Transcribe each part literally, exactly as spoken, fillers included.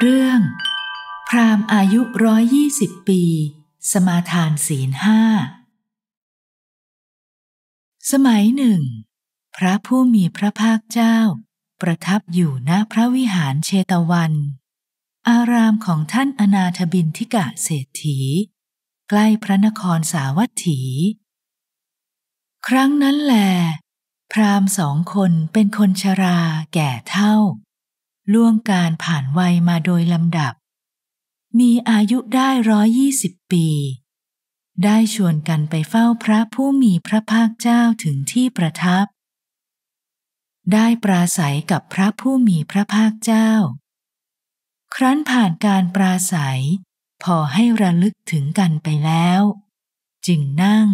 เรื่องพราหมณ์อายุร้อยยี่สิบปีสมาทานศีลห้าสมัยหนึ่งพระผู้มีพระภาคเจ้าประทับอยู่ณพระวิหารเชตวันอารามของท่านอนาถบิณฑิกะเศรษฐีใกล้พระนครสาวัตถีครั้งนั้นแลพราหมณ์สองคนเป็นคนชราแก่เฒ่าล่วงการผ่านวัยมาโดยลำดับมีอายุได้ร้อยยี่สิบปีได้ชวนกันไปเฝ้าพระผู้มีพระภาคเจ้าถึงที่ประทับได้ปราศัยกับพระผู้มีพระภาคเจ้าครั้นผ่านการปราศัยพอให้ระลึกถึงกันไปแล้วจึงนั่ง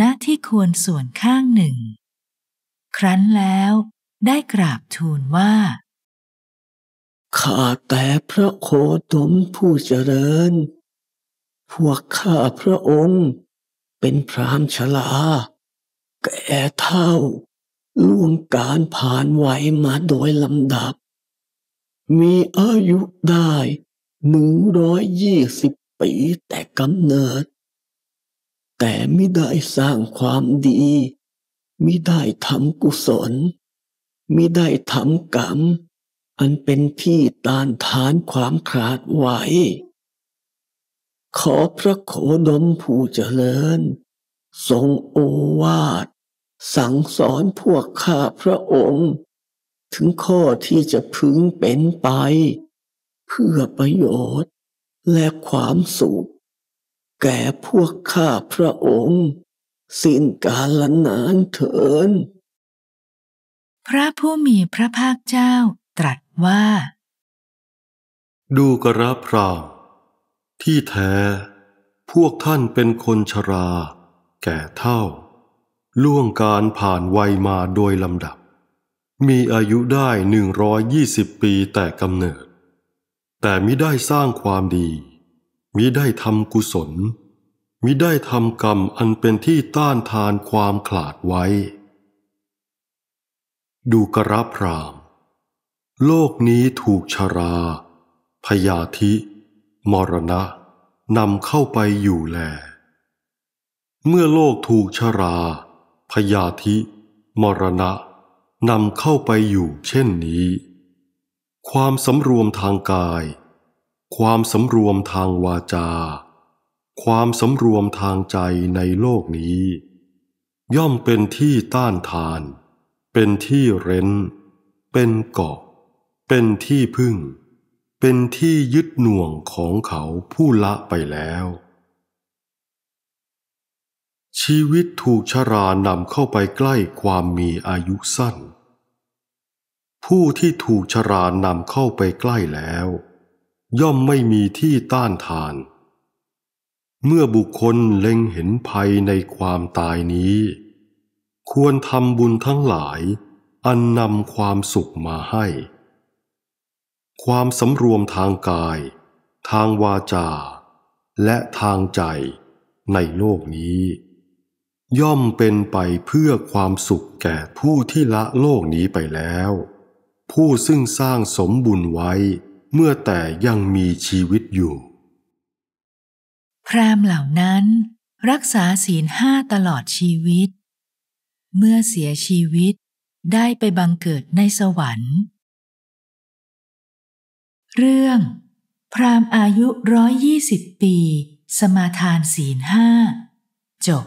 ณที่ควรส่วนข้างหนึ่งครั้นแล้วได้กราบทูลว่าข้าแต่พระโคตมผู้เจริญพวกข้าพระองค์เป็นพราหมณ์ชราแก่เฒ่าล่วงการผ่านวัยมาโดยลำดับมีอายุได้หนึ่งร้อยยี่สิบปีแต่กำเนิดแต่ไม่ได้สร้างความดีมิได้ทำกุศลมิได้ทำกรรมอันเป็นที่ต้านทานความขาดไหวขอพระโคดมผู้เจริญทรงโอวาทสั่งสอนพวกข้าพระองค์ถึงข้อที่จะพึงเป็นไปเพื่อประโยชน์และความสุขแก่พวกข้าพระองค์สิ้นกาลนานเถินพระผู้มีพระภาคเจ้าตรัสว่าดูกระพราที่แท้พวกท่านเป็นคนชราแก่เฒ่าล่วงการผ่านวัยมาโดยลำดับมีอายุได้หนึ่งร้อยยี่สิบปีแต่กำเนิดแต่มิได้สร้างความดีมิได้ทำกุศลมิได้ทำกรรมอันเป็นที่ต้านทานความขลาดไว้ดูกระพราหมณ์โลกนี้ถูกชราพยาธิมรณะนำเข้าไปอยู่แลเมื่อโลกถูกชราพยาธิมรณะนำเข้าไปอยู่เช่นนี้ความสำรวมทางกายความสำรวมทางวาจาความสำรวมทางใจในโลกนี้ย่อมเป็นที่ต้านทานเป็นที่เร้นเป็นเกาะเป็นที่พึ่งเป็นที่ยึดหน่วงของเขาผู้ละไปแล้วชีวิตถูกชรานำเข้าไปใกล้ความมีอายุสั้นผู้ที่ถูกชรานำเข้าไปใกล้แล้วย่อมไม่มีที่ต้านทานเมื่อบุคคลเล็งเห็นภัยในความตายนี้ควรทำบุญทั้งหลายอันนำความสุขมาให้ความสำรวมทางกายทางวาจาและทางใจในโลกนี้ย่อมเป็นไปเพื่อความสุขแก่ผู้ที่ละโลกนี้ไปแล้วผู้ซึ่งสร้างสมบุญไว้เมื่อแต่ยังมีชีวิตอยู่พราหมณ์เหล่านั้นรักษาศีลห้าตลอดชีวิตเมื่อเสียชีวิตได้ไปบังเกิดในสวรรค์เรื่องพราหมณ์อายุร้อยยี่สิบปีสมาทานศีลห้าจบ